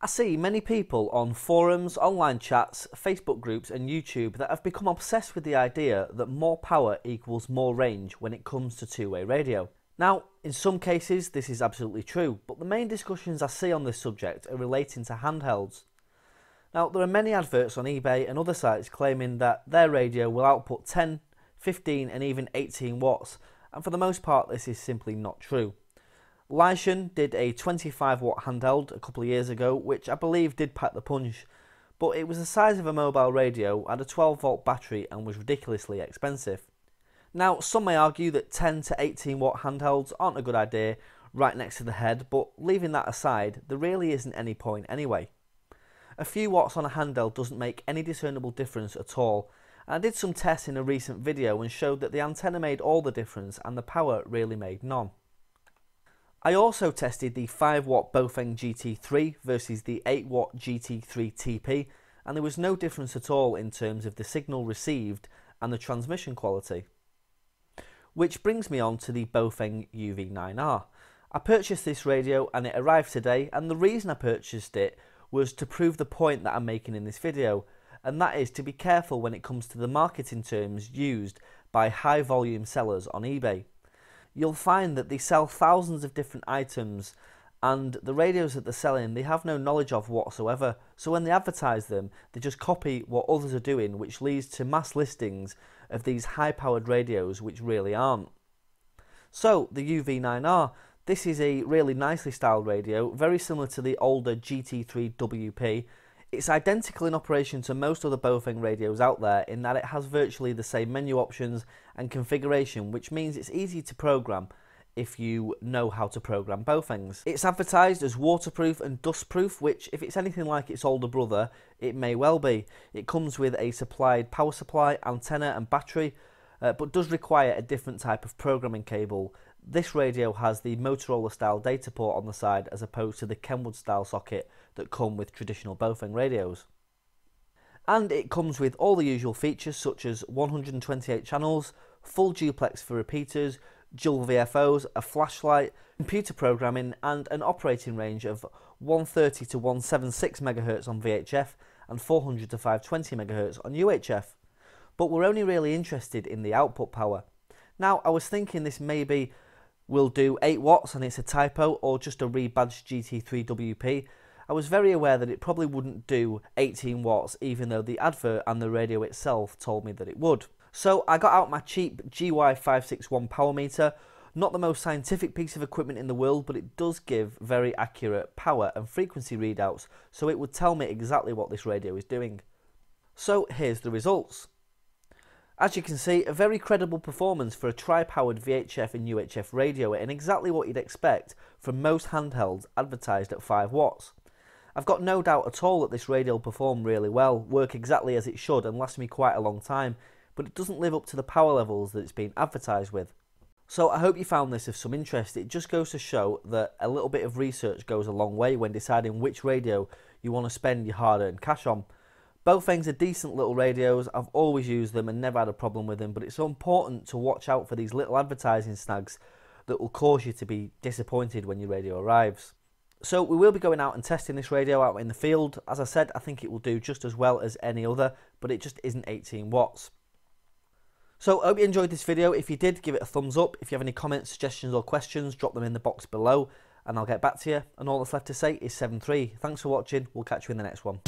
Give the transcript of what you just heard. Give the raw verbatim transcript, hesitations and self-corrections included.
I see many people on forums, online chats, Facebook groups and YouTube that have become obsessed with the idea that more power equals more range when it comes to two-way radio. Now, in some cases this is absolutely true, but the main discussions I see on this subject are relating to handhelds. Now, there are many adverts on eBay and other sites claiming that their radio will output ten, fifteen and even eighteen watts, and for the most part this is simply not true. Leixen did a twenty-five watt handheld a couple of years ago, which I believe did pack the punch, but it was the size of a mobile radio, had a twelve volt battery and was ridiculously expensive. Now, some may argue that ten to eighteen watt handhelds aren't a good idea right next to the head, but leaving that aside, there really isn't any point anyway. A few watts on a handheld doesn't make any discernible difference at all, and I did some tests in a recent video and showed that the antenna made all the difference and the power really made none. I also tested the five watt Baofeng G T three versus the eight watt G T three T P, and there was no difference at all in terms of the signal received and the transmission quality. Which brings me on to the Baofeng U V nine R. I purchased this radio and it arrived today, and the reason I purchased it was to prove the point that I'm making in this video, and that is to be careful when it comes to the marketing terms used by high volume sellers on eBay. You'll find that they sell thousands of different items, and the radios that they're selling they have no knowledge of whatsoever, so when they advertise them they just copy what others are doing, which leads to mass listings of these high powered radios which really aren't. So the U V nine R, this is a really nicely styled radio, very similar to the older G T three W P. It's identical in operation to most other Baofeng radios out there in that it has virtually the same menu options and configuration, which means it's easy to program if you know how to program Baofengs. It's advertised as waterproof and dustproof, which if it's anything like its older brother, it may well be. It comes with a supplied power supply, antenna and battery, uh, but does require a different type of programming cable. This radio has the Motorola style data port on the side as opposed to the Kenwood style socket that come with traditional Baofeng radios. And it comes with all the usual features such as one hundred twenty-eight channels, full duplex for repeaters, dual V F Os, a flashlight, computer programming and an operating range of one thirty to one seventy-six megahertz on V H F and four hundred to five twenty megahertz on U H F. But we're only really interested in the output power. Now, I was thinking this maybe will do eight watts and it's a typo or just a rebadged G T three W P. I was very aware that it probably wouldn't do eighteen watts, even though the advert and the radio itself told me that it would. So I got out my cheap G Y five sixty-one power meter, not the most scientific piece of equipment in the world, but it does give very accurate power and frequency readouts, so it would tell me exactly what this radio is doing. So here's the results. As you can see, a very credible performance for a tri-powered V H F and U H F radio, and exactly what you'd expect from most handhelds advertised at five watts. I've got no doubt at all that this radio will perform really well, work exactly as it should and last me quite a long time, but it doesn't live up to the power levels that it's been advertised with. So I hope you found this of some interest. It just goes to show that a little bit of research goes a long way when deciding which radio you want to spend your hard-earned cash on. Baofengs are decent little radios, I've always used them and never had a problem with them, but it's so important to watch out for these little advertising snags that will cause you to be disappointed when your radio arrives. So we will be going out and testing this radio out in the field. As I said, I think it will do just as well as any other, but it just isn't eighteen watts. So I hope you enjoyed this video. If you did, give it a thumbs up. If you have any comments, suggestions or questions, drop them in the box below and I'll get back to you. And all that's left to say is seven three. Thanks for watching, we'll catch you in the next one.